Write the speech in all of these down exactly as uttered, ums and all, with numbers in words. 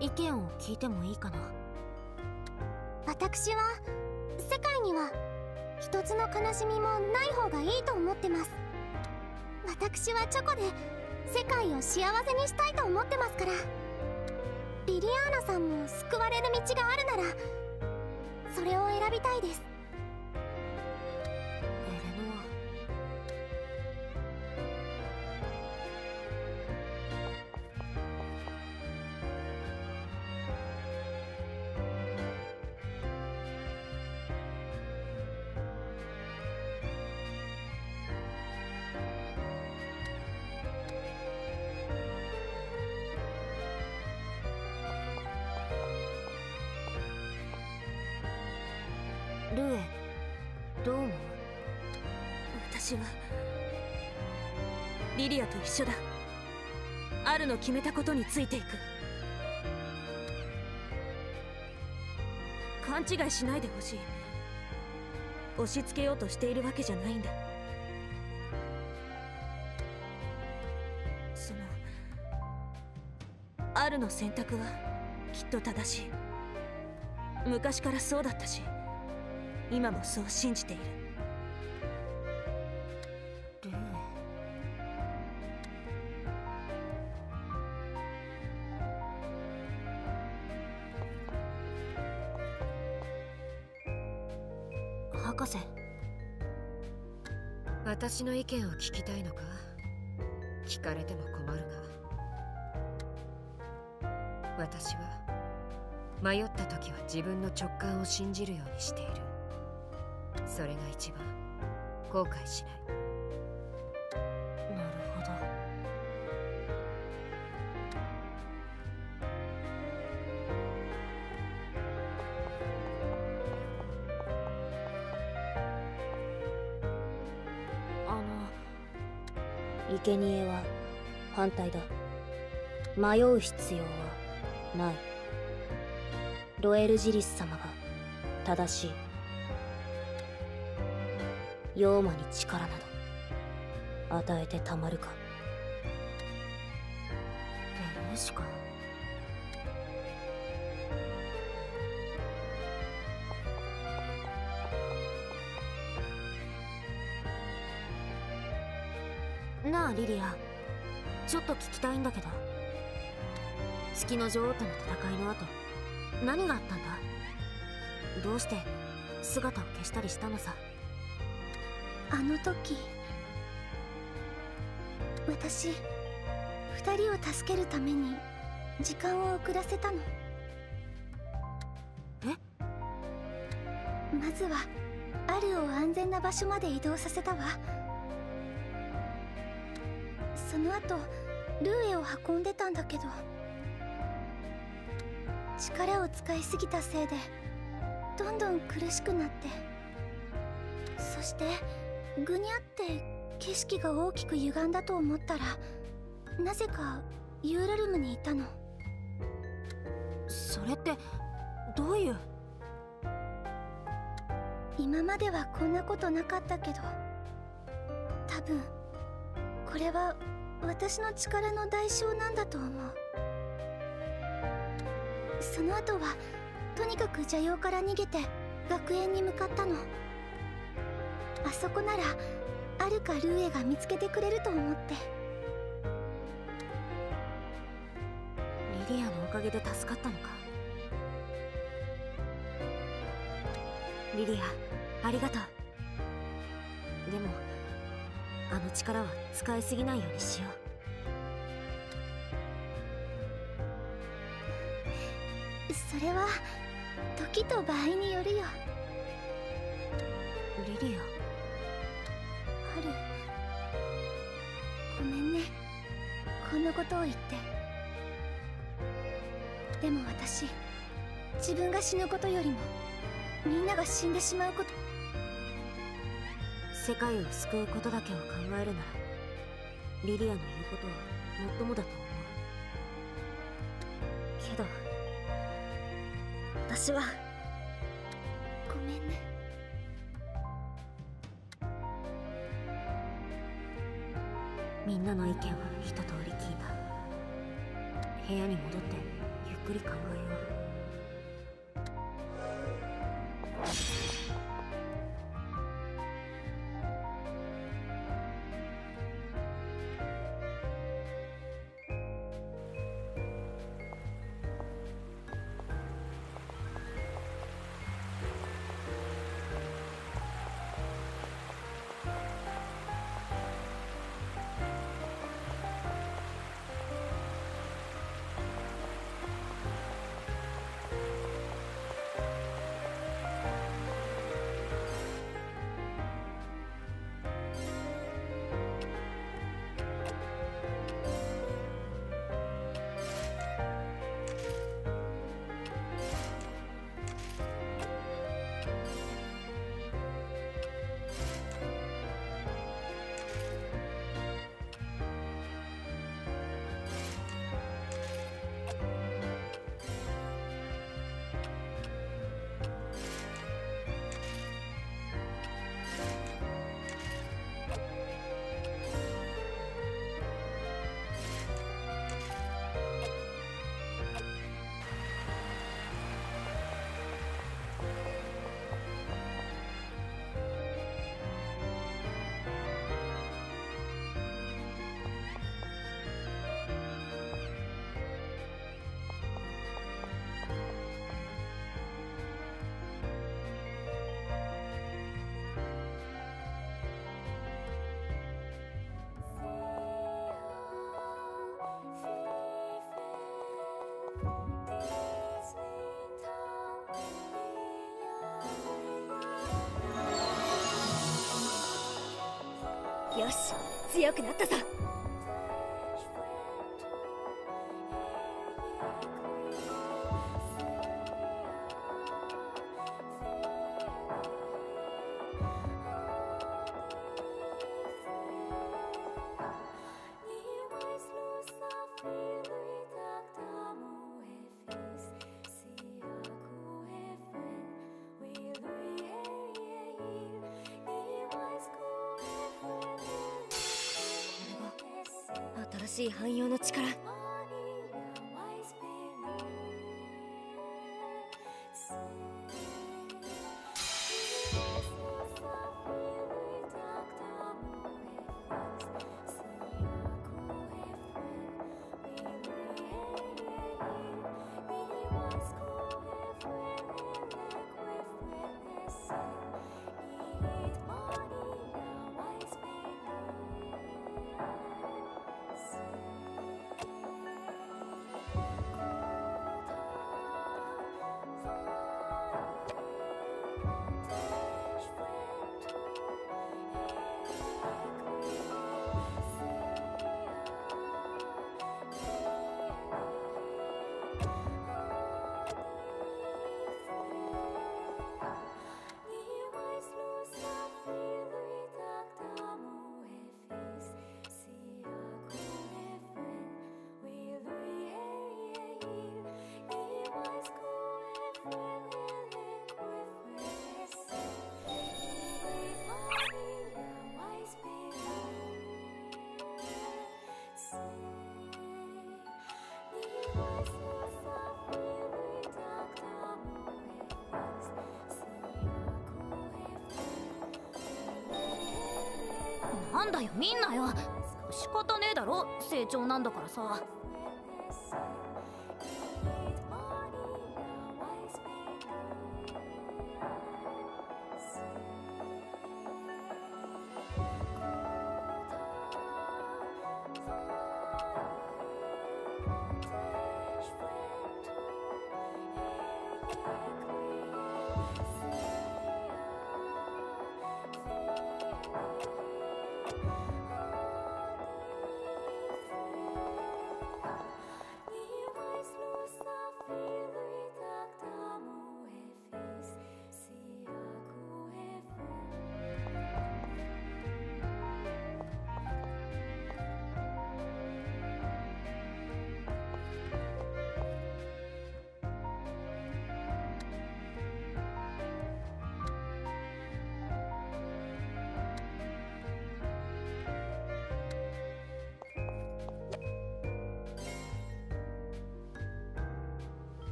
意見を聞いてもいいかな。私は世界には一つの悲しみもない方がいいと思ってます。私はチョコで世界を幸せにしたいと思ってますから、ビリアーナさんも救われる道があるならそれを選びたいです。ルエ、どう思う？私はリリアと一緒だ。アルの決めたことについていく。勘違いしないでほしい。押し付けようとしているわけじゃないんだ。そのアルの選択はきっと正しい。昔からそうだったし、今もそう信じている。ルー、博士、私の意見を聞きたいのか？聞かれても困るが、私は迷った時は自分の直感を信じるようにしている。それが一番後悔しない。なるほど。あの生贄は反対だ。迷う必要はない。ロエルジリス様が正しい。妖魔に力など与えてたまるか。ベルシカ、なあリリア、ちょっと聞きたいんだけど、月の女王との戦いの後何があったんだ？どうして姿を消したりしたのさ？あの時、私二人を助けるために時間を遅らせたの。え？まずはアルを安全な場所まで移動させたわ。その後ルーエを運んでたんだけど、力を使いすぎたせいでどんどん苦しくなって、そしてぐにゃって景色が大きく歪んだと思ったら、なぜかユーラルムにいたの。それってどういう？今まではこんなことなかったけど、多分これは私の力の代償なんだと思う。その後はとにかく邪妖から逃げて学園に向かったの。あそこならアルかルーエが見つけてくれると思って。リリアのおかげで助かったのか。リリア、ありがとう。でもあの力は使いすぎないようにしよう。それは時と場合によるよ。リリア、ごめんね、こんなことを言って。でも私、自分が死ぬことよりもみんなが死んでしまうこと、世界を救うことだけを考えるなら、リリアの言うことはもっともだと思うけど、私はごめんね。みんなの意見は一通り聞いた。部屋に戻ってゆっくり考えよう。よし、強くなったさ。新しい汎用の力。なんだよみんなよ、仕方ねえだろ、成長なんだからさ。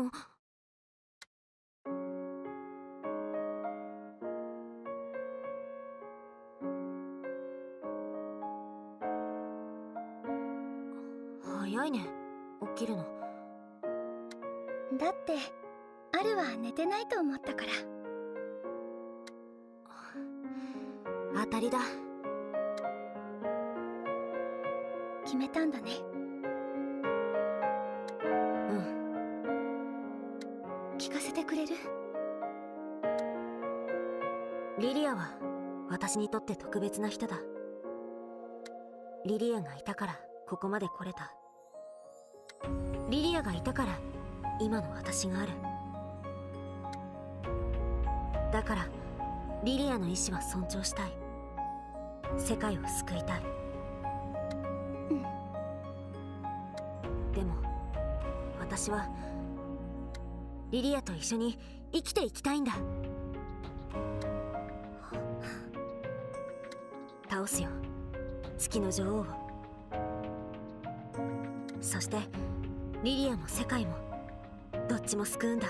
あ。早いね、起きるの。だってアルは寝てないと思ったから。当たりだ。決めたんだね。うん、聞かせてくれる？リリアは私にとって特別な人だ。リリアがいたからここまで来れた。リリアがいたから今の私がある。だからリリアの意志は尊重したい。世界を救いたい。うん、でも私はリリアと一緒に生きていきたいんだ。倒すよ、月の女王を。そしてリリアも世界もどっちも救うんだ。